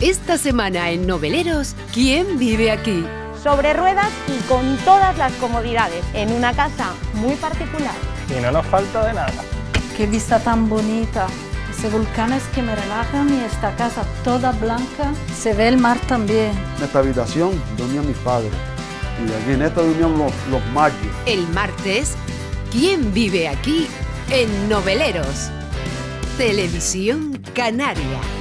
Esta semana en Noveleros, ¿Quién vive aquí? Sobre ruedas y con todas las comodidades, en una casa muy particular. Y no nos falta de nada. ¡Qué vista tan bonita! Ese volcán es que me relajan y esta casa toda blanca, se ve el mar también. En esta habitación dormían mis padres y de aquí en esta dormían los mayos. El martes, ¿Quién vive aquí? En Noveleros, Televisión Canaria.